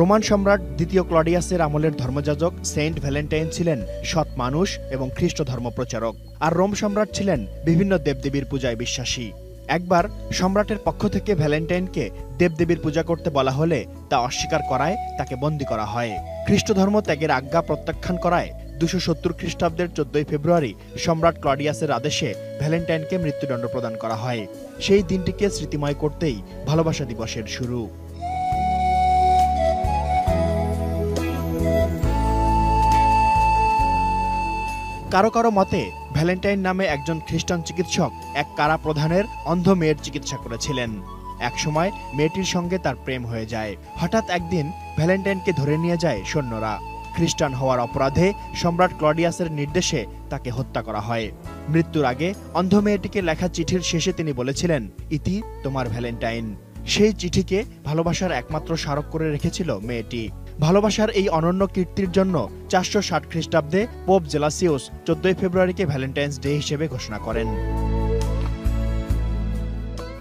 Roman সম্রাট দ্বিতীয় ক্লডিয়াসের আমলের ধর্মযাজক সেন্ট ভ্যালেন্টাইন ছিলেন সৎ মানুষ এবং খ্রিস্ট ধর্ম প্রচারক, আর রোম সম্রাট ছিলেন বিভিন্ন দেবদেবীর পূজায় বিশ্বাসী। একবার সম্রাটের পক্ষ থেকে ভ্যালেন্টাইনকে দেবদেবীর পূজা করতে বলা হলে তা অস্বীকার করায় তাকে বন্দী করা হয়। খ্রিস্ট ধর্ম ত্যাগের আজ্ঞা প্রত্যাখ্যান করায় 270 খ্রিস্টাব্দের 14 ফেব্রুয়ারি সম্রাট ক্লডিয়াসের আদেশে ভ্যালেন্টাইনকে মৃত্যুদণ্ড প্রদান করা হয়। সেই দিনটিকে স্মৃতিময় করতেই ভালোবাসা দিবসের শুরু। কারো কারো মতে ভ্যালেন্টাইন নামে একজন খ্রিস্টান চিকিৎসক এক কারা প্রধানের অন্ধ মেয়ের চিকিৎসা করেছিলেন। একসময় মেয়েটির সঙ্গে তার প্রেম হয়ে যায়। হঠাৎ একদিন ভ্যালেন্টাইনকে ধরে নিয়ে যায় সৈন্যরা। খ্রিস্টান হওয়ার অপরাধে সম্রাট ক্লডিয়াসের নির্দেশে তাকে হত্যা করা হয়। মৃত্যুর আগে অন্ধ মেয়েটিকে লেখা চিঠির শেষে তিনি বলেছিলেন, ইতি তোমার ভ্যালেন্টাইন। সেই চিঠিকে ভালোবাসার একমাত্র স্মারক করে রেখেছিল মেয়েটি। ভালোবাসার এই অনন্য কীর্তির জন্য 460 খ্রিস্টাব্দে পোপ জেলাসিয়াস 14 ফেব্রুয়ারিকে ভ্যালেন্টাইন্স ডে হিসেবে ঘোষণা করেন।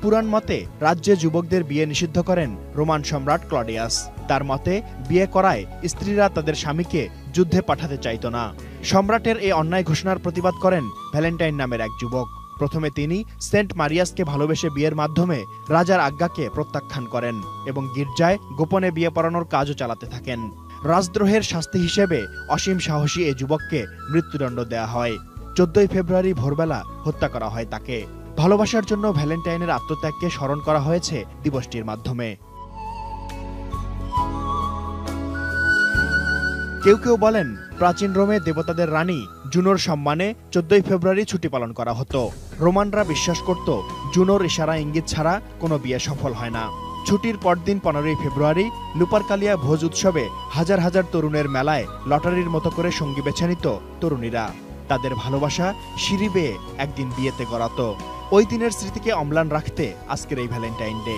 পুরাণ মতে রাজ্যে যুবকদের বিয়ে নিষিদ্ধ করেন রোমান সম্রাট ক্লডিয়াস। তার মতে বিয়ে করায় স্ত্রীরা তাদের স্বামীকে যুদ্ধে পাঠাতে চাইত না। সম্রাটের এই অন্যায় ঘোষণার প্রতিবাদ করেন ভ্যালেন্টাইন নামের এক যুবক। প্রথমে তিনি সেন্ট মারিয়াসকে ভালোবেসে বিয়ের মাধ্যমে রাজার আজ্ঞাকে প্রত্যাখ্যান করেন এবং গির্জায় গোপনে বিয়ে পড়ানোর কাজও চালাতে থাকেন। রাজদ্রোহের শাস্তি হিসেবে অসীম সাহসী এ যুবককে মৃত্যুদণ্ড দেয়া হয়। 14 ফেব্রুয়ারি ভোরবেলা হত্যা করা হয় তাকে। ভালোবাসার জন্য ভ্যালেন্টাইনের আত্মত্যাগকে স্মরণ করা হয়েছে দিবসটির মাধ্যমে। কেউ কেউ বলেন, প্রাচীন রোমে দেবতাদের রানী জুনোর সম্মানে 14 ফেব্রুয়ারি ছুটি পালন করা হতো। রোমানরা বিশ্বাস করত জুনোর ইশারা ইঙ্গিত ছাড়া কোনো বিয়ে সফল হয় না। ছুটির পরদিন 15 ফেব্রুয়ারি লুপারকালিয়া ভোজ উৎসবে হাজার হাজার তরুণের মেলায় লটারির মতো করে সঙ্গী বেছে নিত তরুণীরা। তাদের ভালোবাসা সিঁড়ি বেয়ে একদিন বিয়েতে গড়াত। ওই দিনের স্মৃতিকে অম্লান রাখতে আজকের এই ভ্যালেন্টাইন ডে।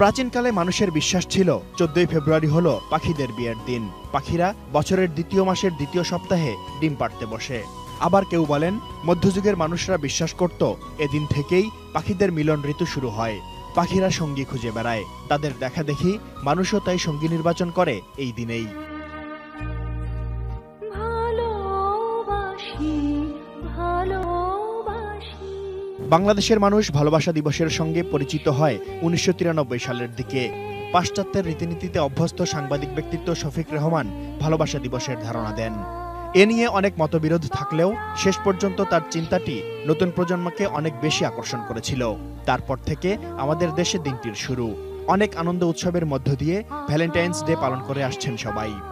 প্রাচীনকালে মানুষের বিশ্বাস ছিল 14 ফেব্রুয়ারি হল পাখিদের বিয়ের দিন। পাখিরা বছরের দ্বিতীয় মাসের দ্বিতীয় সপ্তাহে ডিম পাড়তে বসে। আবার কেউ বলেন, মধ্যযুগের মানুষরা বিশ্বাস করত এদিন থেকেই পাখিদের মিলন ঋতু শুরু হয়। পাখিরা সঙ্গী খুঁজে বেড়ায়, তাদের দেখা দেখি মানুষও তাই সঙ্গী নির্বাচন করে এই দিনেই। বাংলাদেশের মানুষ ভালোবাসা দিবসের সঙ্গে পরিচিত হয় 1993 সালের দিকে। পাশ্চাত্যের রীতিনীতিতে অভ্যস্ত সাংবাদিক ব্যক্তিত্ব শফিক রেহমান ভালোবাসা দিবসের ধারণা দেন। এ নিয়ে অনেক মতবিরোধ থাকলেও শেষ পর্যন্ত তার চিন্তাটি নতুন প্রজন্মকে অনেক বেশি আকর্ষণ করেছিল। তারপর থেকে আমাদের দেশে দিনটির শুরু। অনেক আনন্দ উৎসবের মধ্য দিয়ে ভ্যালেন্টাইন্স ডে পালন করে আসছেন সবাই।